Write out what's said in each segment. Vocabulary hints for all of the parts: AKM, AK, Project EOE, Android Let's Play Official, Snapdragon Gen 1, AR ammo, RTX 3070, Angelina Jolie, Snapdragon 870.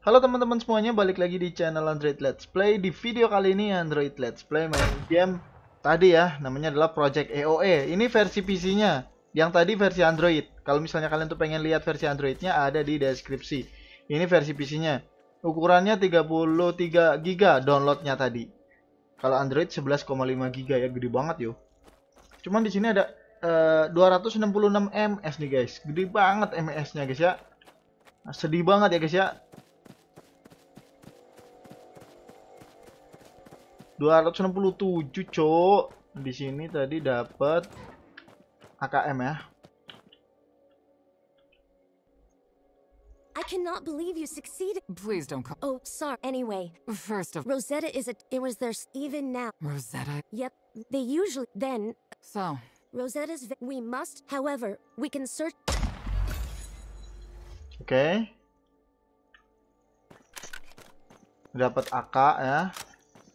Halo teman-teman semuanya, balik lagi di channel Android Let's Play. Di video kali ini Android Let's Play main game tadi ya, namanya adalah Project EOE. Ini versi PC-nya, yang tadi versi Android. Kalau misalnya kalian tuh pengen lihat versi Android-nya ada di deskripsi. Ini versi PC-nya. Ukurannya 33GB downloadnya tadi. Kalau Android 11,5GB ya, gede banget yo. Cuman di sini ada 266 MS nih guys, gede banget MS-nya guys ya. Nah, sedih banget ya guys ya. 267 cok. Di sini tadi dapat AKM ya. I cannot believe you succeeded. Please don't call. Oh, sorry. Anyway, first of Rosetta is it was there even now. Rosetta. Yep, they usually then. So, Rosetta's we must. However, we can search. Oke. Dapat AK ya.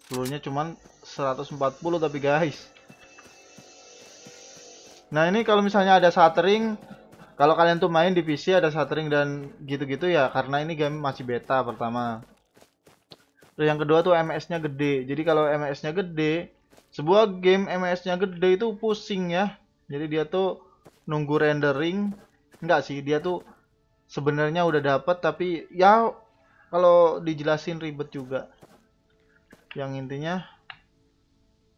Pelurunya cuman 140 tapi guys. Nah ini kalau misalnya ada shuttering, kalau kalian tuh main di PC ada shuttering dan gitu-gitu ya, karena ini game masih beta pertama. Terus yang kedua tuh MS-nya gede. Jadi kalau MS-nya gede, sebuah game MS-nya gede itu pusing ya. Jadi dia tuh nunggu rendering. Enggak sih, dia tuh sebenarnya udah dapat tapi ya kalau dijelasin ribet juga. Yang intinya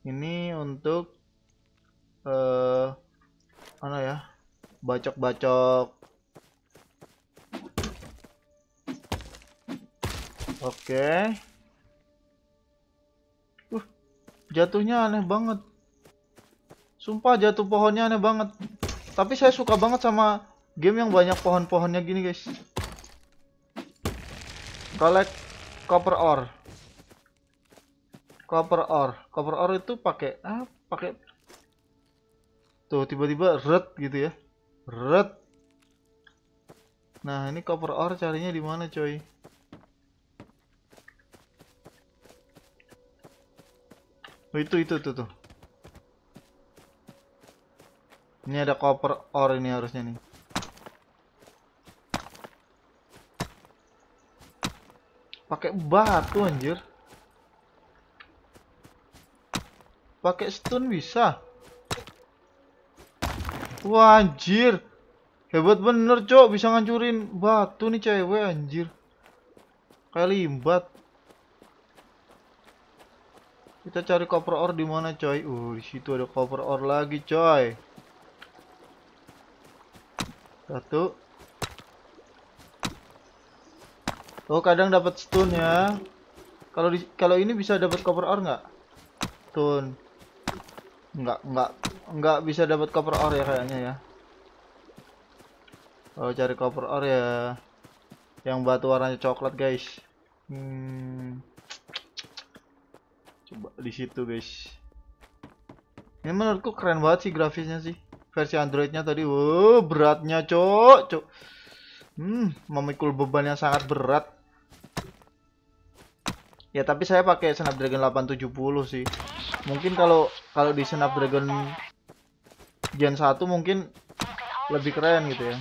ini untuk mana ya, bacok-bacok. Oke. Jatuhnya aneh banget. Sumpah jatuh pohonnya aneh banget. Tapi saya suka banget sama game yang banyak pohon-pohonnya gini guys. Collect copper ore. Copper ore itu pakai pakai tuh tiba-tiba red gitu ya, red. Nah ini copper ore carinya di mana coy? Oh, itu tuh. Ini ada copper ore ini harusnya nih. Pakai batu anjir. Pakai stun bisa. Wah anjir, hebat bener cok, bisa ngancurin batu nih cewek anjir. Kayak limbat. Kita cari copper ore di mana coy? Di situ ada copper ore lagi coy. Satu. Oh kadang dapat stun ya. Kalau ini bisa dapat copper ore nggak? Stun. Nggak bisa dapat copper ore ya kayaknya ya. Kalau cari copper ore ya yang batu warnanya coklat guys. Coba di situ guys. Ini menurutku keren banget sih grafisnya sih. Versi Androidnya tadi, wow, beratnya cok. Memikul beban yang sangat berat. Ya tapi saya pakai Snapdragon 870 sih. Mungkin kalau di Snapdragon Gen 1 mungkin lebih keren gitu ya.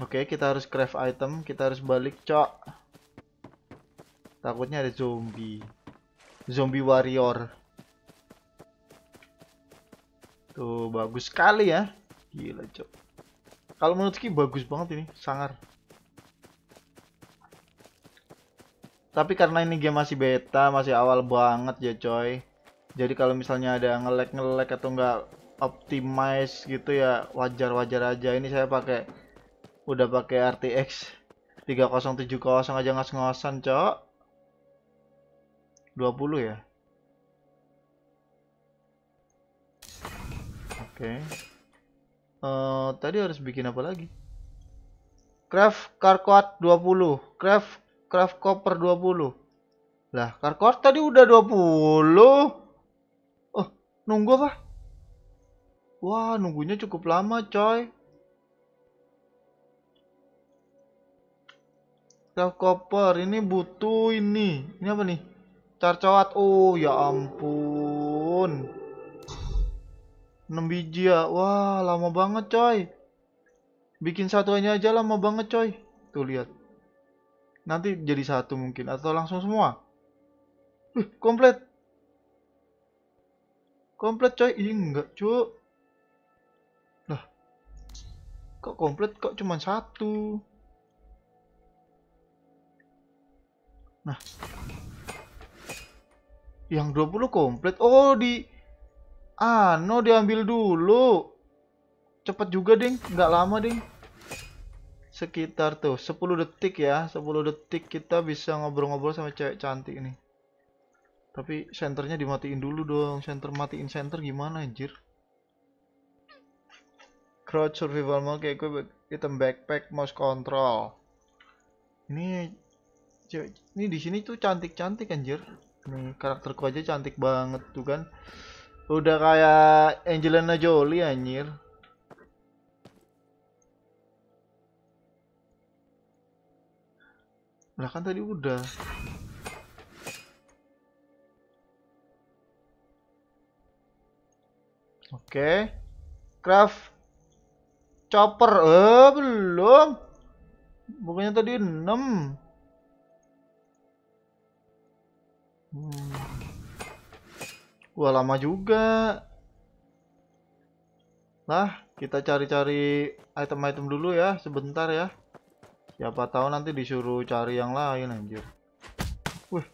Oke, kita harus craft item, kita harus balik, cok. Takutnya ada zombie. Zombie warrior. Tuh, bagus sekali ya. Gila, cok. Kalau menurut Ki bagus banget ini, sangar. Tapi karena ini game masih beta, masih awal banget ya coy. Jadi kalau misalnya ada nge-lag atau nggak optimize gitu ya wajar-wajar aja. Ini saya udah pakai RTX 3070 aja ngos-ngosan, cok. 20 ya. Oke. Tadi harus bikin apa lagi? Craft Carquat 20. Craft copper 20. Lah, Carquat tadi udah 20. Oh, nunggu apa? Wah, nunggunya cukup lama, coy. Craft copper ini butuh ini. Ini apa nih? Carcoat. Oh, ya ampun. 6 biji ya. Wah, lama banget, coy. Bikin satuannya aja lama banget coy. Tuh lihat. Nanti jadi satu mungkin. Atau langsung semua. Komplit. Komplit coy. Ih enggak cuy. Lah. Kok komplit kok cuma satu. Nah. Yang 20 komplit. Oh di. Ah no diambil dulu. Cepet juga ding, nggak lama ding, sekitar tuh 10 detik ya, 10 detik kita bisa ngobrol-ngobrol sama cewek cantik ini. Tapi senternya dimatiin dulu dong, senter matiin senter gimana anjir. Crouch survival mode kayak gue item backpack mouse control. Ini cewek, ini di sini tuh cantik-cantik anjir. Nih karakterku aja cantik banget tuh kan. Udah kayak Angelina Jolie anjir. Lah kan tadi udah. Oke. Craft chopper. Belum. Bukannya tadi 6. Wah, lama juga. Nah, kita cari-cari item-item dulu ya, sebentar ya. Siapa tahu nanti disuruh cari yang lain anjir. Wih.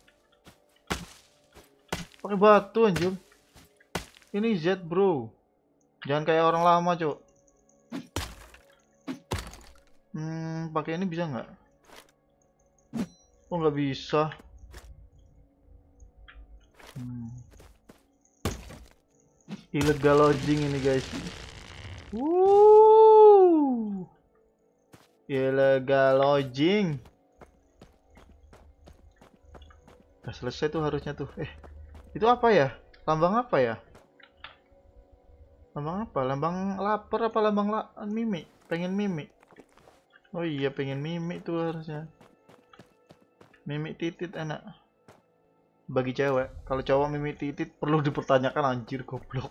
Pakai batu anjir. Ini Z, bro. Jangan kayak orang lama, Cok. Pakai ini bisa nggak? Oh, nggak bisa. Illegal lodging ini, guys. Illegal lodging. Udah selesai tuh harusnya tuh. Itu apa ya? Lambang apa ya? Lambang apa? Lambang lapar apa lambang mimi? Pengen mimi. Oh iya pengen mimi tuh harusnya. Mimi titit enak. Bagi cewek. Kalau cowok mimi titit perlu dipertanyakan anjir goblok.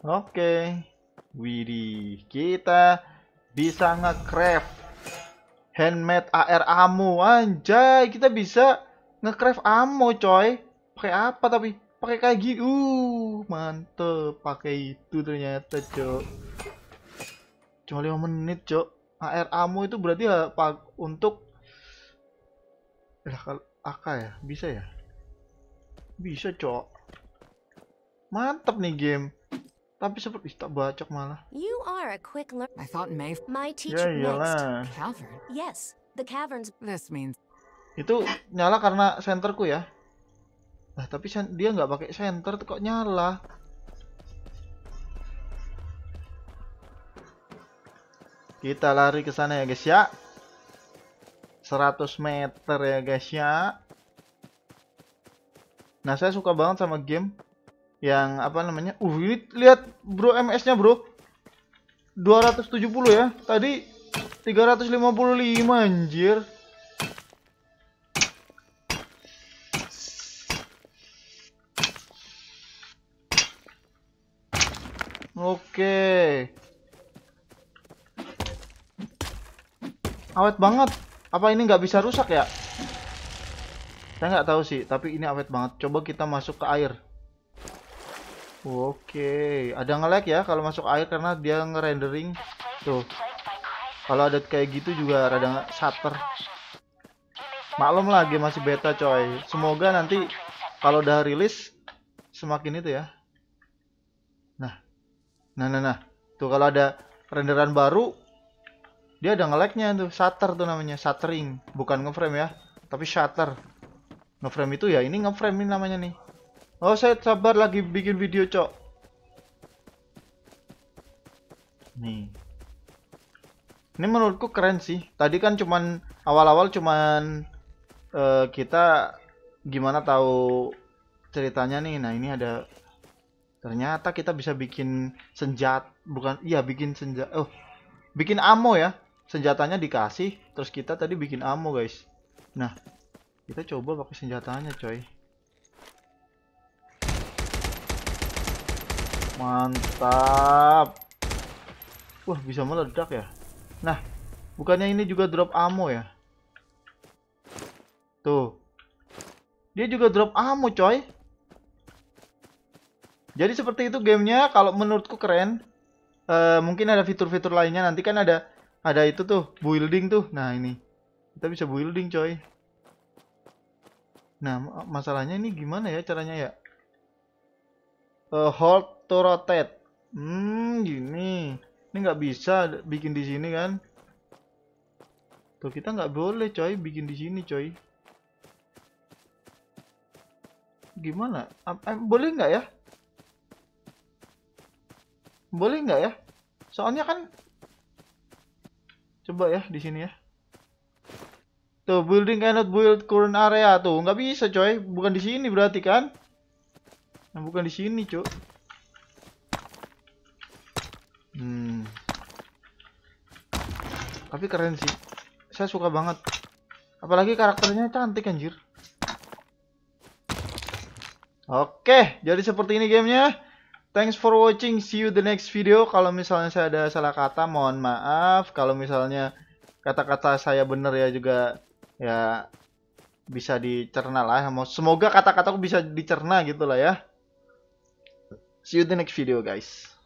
Oke, widih, kita bisa nge-craft handmade AR ammo, anjay, kita bisa nge-craft ammo, coy. Pakai apa tapi? Pakai kayak gini, mantep, pakai itu ternyata, cok. Cuma 5 menit, cok. AR ammo itu berarti ya, untuk, kalau AK ya, bisa ya? Bisa, cok. Mantep nih game. Tapi seperti tak bacok malah. You are a quick learner. I thought May. My teacher next. Cavern. Yes, the caverns. This means. Itu nyala karena senterku ya. Nah, tapi dia nggak pakai senter kok nyala. Kita lari ke sana ya guys ya. 100 meter ya guys ya. Nah, saya suka banget sama game yang apa namanya? Ini lihat bro MS-nya bro. 270 ya. Tadi 355 anjir. Oke. Awet banget. Apa ini nggak bisa rusak ya? Saya nggak tahu sih, tapi ini awet banget. Coba kita masuk ke air. Oke, ada nge-lag ya kalau masuk air karena dia ngerendering tuh. Kalau ada kayak gitu juga rada shutter. Maklum lagi masih beta coy. Semoga nanti kalau udah rilis semakin itu ya. Nah. Tuh kalau ada renderan baru dia ada nge-lagnya tuh, shutter tuh namanya, shuttering, bukan ngeframe ya, tapi shutter. Ngeframe itu ya, ini ngeframe ini namanya nih. Oh, saya sabar lagi bikin video, cok. Nih. Ini menurutku keren sih. Tadi kan cuman awal-awal cuman kita gimana tahu ceritanya nih. Nah, ini ada ternyata kita bisa bikin senjata, bukan iya bikin senjata. Oh, bikin ammo ya. Senjatanya dikasih, terus kita tadi bikin ammo, guys. Nah, kita coba pakai senjatanya, coy. Mantap. Wah, bisa meledak ya. Nah, bukannya ini juga drop ammo ya? Tuh. Dia juga drop ammo, coy. Jadi seperti itu gamenya. Kalau menurutku keren. Mungkin ada fitur-fitur lainnya. Nanti kan ada itu tuh, building tuh. Nah, ini. Kita bisa building, coy. Nah, masalahnya ini gimana ya caranya ya? Hold to rotate. Gini. Ini nggak bisa bikin di sini kan? Tuh, kita nggak boleh coy bikin di sini coy. Gimana? Boleh nggak ya? Boleh nggak ya? Soalnya kan, coba ya di sini ya. Tuh, building cannot build current area tuh nggak bisa coy. Bukan di sini berarti kan? Nah, bukan di sini coy. Tapi keren sih, saya suka banget. Apalagi karakternya cantik anjir. Oke, jadi seperti ini gamenya. Thanks for watching, see you the next video. Kalau misalnya saya ada salah kata, mohon maaf. Kalau misalnya kata-kata saya bener ya juga, ya bisa dicerna lah. Semoga kata-kataku bisa dicerna gitu lah ya. See you the next video guys.